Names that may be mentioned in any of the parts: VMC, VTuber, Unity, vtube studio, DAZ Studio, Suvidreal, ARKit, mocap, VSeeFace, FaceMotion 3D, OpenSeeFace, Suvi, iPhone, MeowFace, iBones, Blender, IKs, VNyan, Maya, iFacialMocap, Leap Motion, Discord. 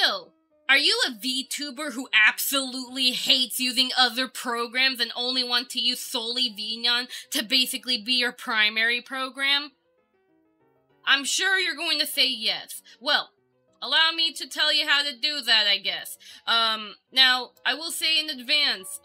So, are you a VTuber who absolutely hates using other programs and only wants to use solely VNyan to basically be your primary program? I'm sure you're going to say yes. Well, allow me to tell you how to do that, I guess. Now, I will say in advance,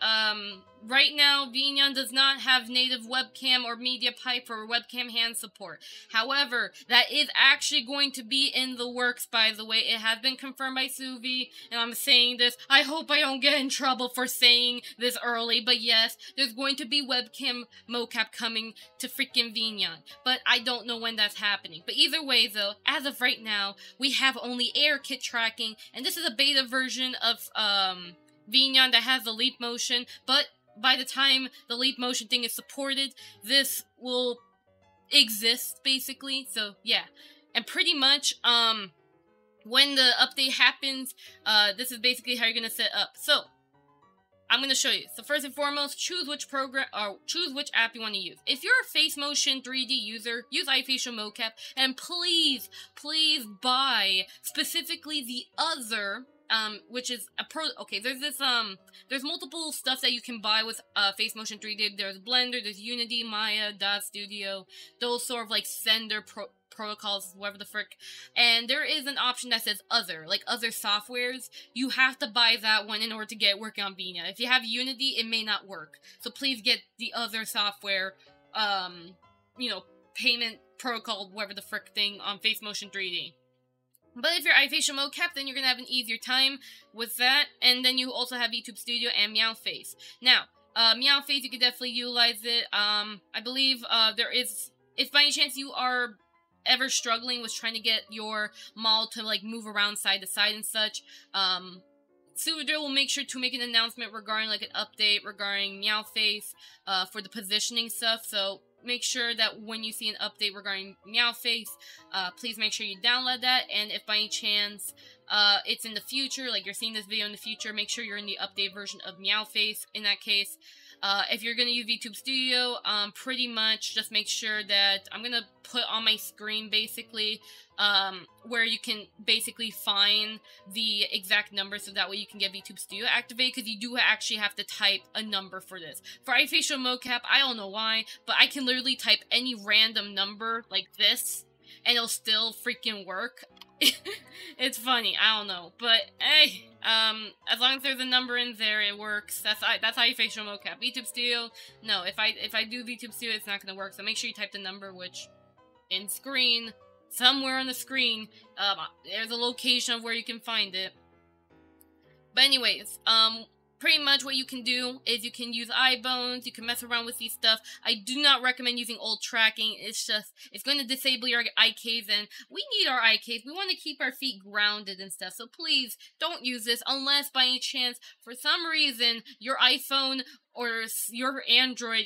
right now, VNyan does not have native webcam or media pipe or webcam hand support. However, that is actually going to be in the works, by the way. It has been confirmed by Suvi, and I'm saying this. I hope I don't get in trouble for saying this early, but yes, there's going to be webcam mocap coming to freaking VNyan. But I don't know when that's happening. But either way, though, as of right now, we have only AirKit tracking, and this is a beta version of, VNyan that has the leap motion, but by the time the leap motion thing is supported, this will exist, basically. So, yeah. And pretty much, when the update happens, this is basically how you're gonna set up. So, I'm gonna show you. So, first and foremost, choose which program, or choose which app you want to use. If you're a FaceMotion 3D user, use iFacialMocap, and please, please buy specifically the other... which is a pro. Okay, there's this, there's multiple stuff that you can buy with, FaceMotion 3D. There's Blender, there's Unity, Maya, DAZ Studio, those sort of, like, sender protocols, whatever the frick. And there is an option that says other, like, other softwares. You have to buy that one in order to get working on VNyan. If you have Unity, it may not work. So please get the other software, you know, payment protocol, whatever the frick thing on FaceMotion 3D. But if you're iFacialMocap, then you're going to have an easier time with that. And then you also have VTube Studio and MeowFace. Now, MeowFace, you can definitely utilize it. I believe there is... If by any chance you are ever struggling with trying to get your model to, like, move around side to side and such, Suvi will make sure to make an announcement regarding, like, an update regarding MeowFace for the positioning stuff. So... make sure that when you see an update regarding MeowFace, please make sure you download that, and if by any chance it's in the future, like you're seeing this video in the future, make sure you're in the update version of MeowFace in that case. If you're going to use VTube Studio, pretty much just make sure that I'm going to put on my screen basically where you can basically find the exact number so that way you can get VTube Studio activated, because you do actually have to type a number for this. For iFacialMocap, I don't know why, but I can literally type any random number like this and it'll still freaking work. It's funny, I don't know, but hey, as long as there's a number in there, it works. That's how you iFacialMocap. VTube Studio, no, if I do VTube Studio, it's not gonna work. So make sure you type the number, which in screen, somewhere on the screen, there's a location of where you can find it. But anyways, pretty much what you can do is you can use iBones, you can mess around with these stuff. I do not recommend using old tracking. It's just, it's going to disable your IKs, and we need our IKs. We want to keep our feet grounded and stuff. So please don't use this unless by any chance, for some reason, your iPhone or your Android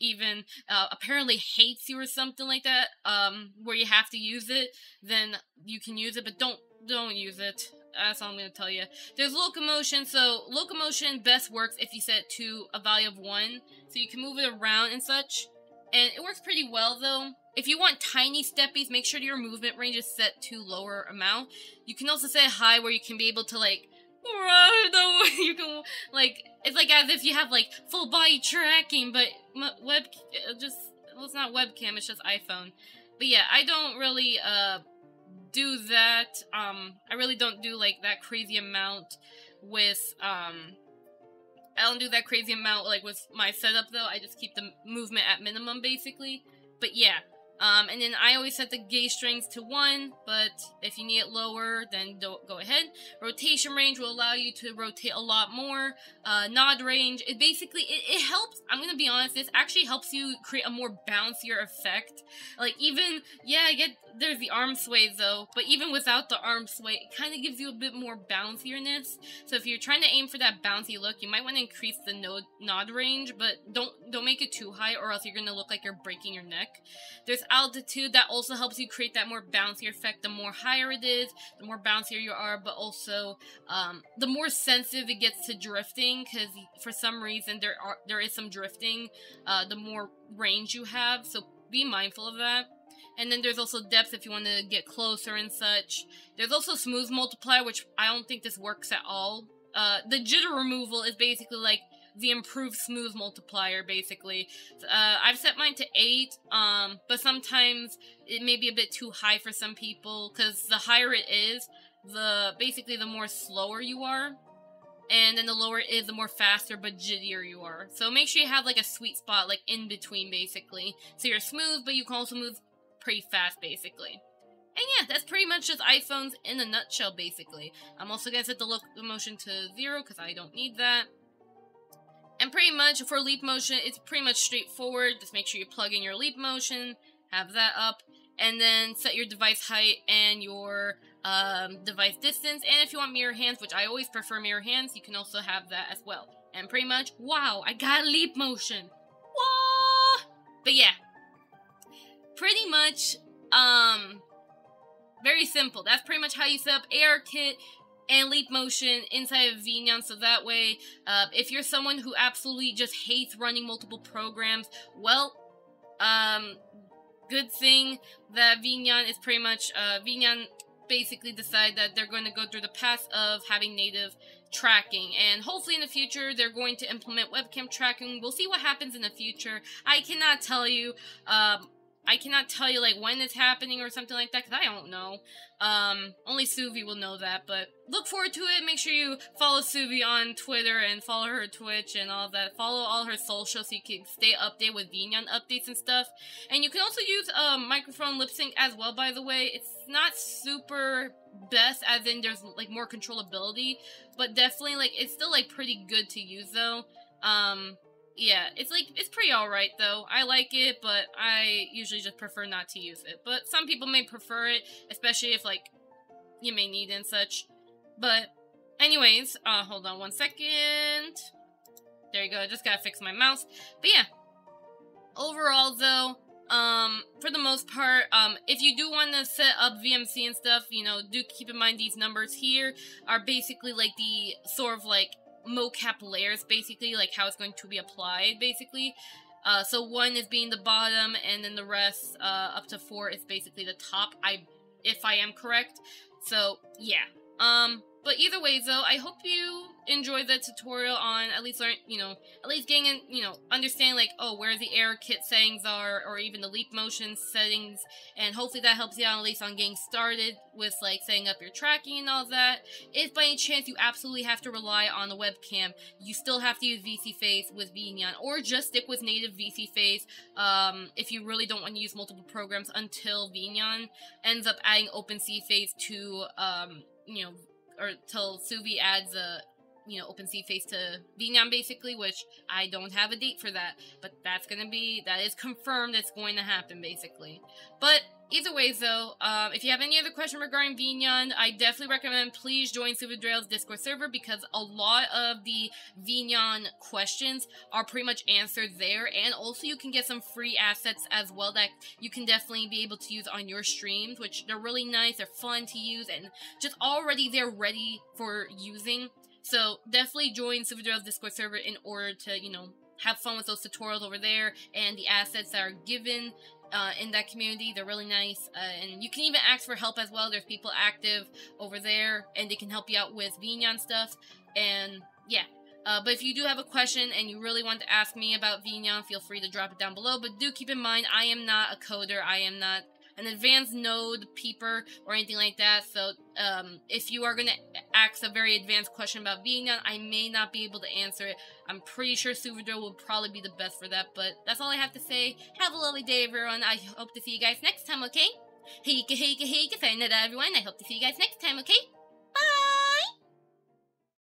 even apparently hates you or something like that, where you have to use it, then you can use it, but don't use it. That's all I'm going to tell you. There's locomotion. So locomotion best works if you set it to a value of 1. So you can move it around and such. And it works pretty well though. If you want tiny steppies, make sure your movement range is set to lower amount. You can also set high where you can be able to like run. You can like, it's like as if you have like full body tracking, but it's not webcam, it's just iPhone. But yeah, I don't really, do that. I really don't do like that crazy amount with I don't do that crazy amount like with my setup though. I just keep the movement at minimum basically. But yeah, and then I always set the gauge strings to 1, but if you need it lower, then don't, go ahead. Rotation range will allow you to rotate a lot more. Nod range, it basically, it helps, I'm gonna be honest, this actually helps you create a more bouncier effect. Like even, yeah, I get, there's the arm sway though, but even without the arm sway, it kind of gives you a bit more bouncierness. So if you're trying to aim for that bouncy look, you might want to increase the nod range, but don't make it too high or else you're gonna look like you're breaking your neck. There's altitude that also helps you create that more bouncy effect. The more higher it is, the more bouncier you are, but also the more sensitive it gets to drifting, because for some reason there is some drifting the more range you have, so be mindful of that. And then there's also depth if you want to get closer and such. There's also smooth multiplier, which I don't think this works at all. The jitter removal is basically like the improved smooth multiplier, basically. I've set mine to 8, but sometimes it may be a bit too high for some people, because the higher it is, basically the more slower you are. And then the lower it is, the more faster but jittier you are. So make sure you have like a sweet spot, like in between, basically. So you're smooth, but you can also move pretty fast, basically. And yeah, that's pretty much just iPhones in a nutshell, basically. I'm also gonna set the locomotion to 0 because I don't need that. And pretty much for leap motion, it's pretty much straightforward. Just make sure you plug in your leap motion, have that up, and then set your device height and your device distance. And if you want mirror hands, which I always prefer mirror hands, you can also have that as well. And pretty much, wow, I got leap motion. Whoa! But yeah, pretty much, very simple. That's pretty much how you set up ARKit and leap motion inside of VNyan. So that way, if you're someone who absolutely just hates running multiple programs, well, good thing that VNyan is pretty much, VNyan basically decide that they're going to go through the path of having native tracking, and hopefully in the future they're going to implement webcam tracking. We'll see what happens in the future. I cannot tell you like when it's happening or something like that, because I don't know. Only Suvi will know that, but look forward to it. Make sure you follow Suvi on Twitter and follow her Twitch and all that. Follow all her socials so you can stay updated with VNyan updates and stuff. And you can also use microphone lip sync as well, by the way. It's not super best, as in there's like more controllability, but definitely like it's still like pretty good to use though. Yeah, it's like, it's pretty alright though. I like it, but I usually just prefer not to use it. But some people may prefer it, especially if like, you may need it and such. But anyways, hold on one second. There you go, I just gotta fix my mouse. But yeah, overall though, for the most part, if you do want to set up VMC and stuff, you know, do keep in mind these numbers here are basically like the sort of like mocap layers, basically, like how it's going to be applied, basically. So 1 is being the bottom, and then the rest, up to 4 is basically the top, if I am correct. So, yeah. But either way, though, I hope you enjoyed the tutorial on at least learn, you know, at least getting in, you know, understanding, like, oh, where the ARKit settings are, or even the leap motion settings, and hopefully that helps you out at least on getting started with, like, setting up your tracking and all that. If by any chance you absolutely have to rely on the webcam, you still have to use VSeeFace with VNyan, or just stick with native VSeeFace, if you really don't want to use multiple programs until VNyan ends up adding OpenSeeFace to, you know, or till Suvi adds a, you know, OpenSeeFace to VNyan, basically, which I don't have a date for that, but that's gonna be, that is confirmed, it's going to happen, basically. But either way, though, if you have any other question regarding VNyan, I definitely recommend please join Suvidreal's Discord server, because a lot of the VNyan questions are pretty much answered there, and also you can get some free assets as well that you can definitely be able to use on your streams, which they're really nice, they're fun to use, and just already they're ready for using. So definitely join Suvidreal's Discord server in order to, you know, have fun with those tutorials over there and the assets that are given in that community. They're really nice, and you can even ask for help as well. There's people active over there, and they can help you out with VNyan stuff, and yeah. But if you do have a question and you really want to ask me about VNyan, feel free to drop it down below. But do keep in mind, I am not a coder. I am not an advanced node peeper or anything like that, so if you are going to ask a very advanced question about VNyan, I may not be able to answer it. I'm pretty sure Suvidreal will probably be the best for that, but that's all I have to say. Have a lovely day, everyone. I hope to see you guys next time, okay? Sayonara, everyone. I hope to see you guys next time, okay?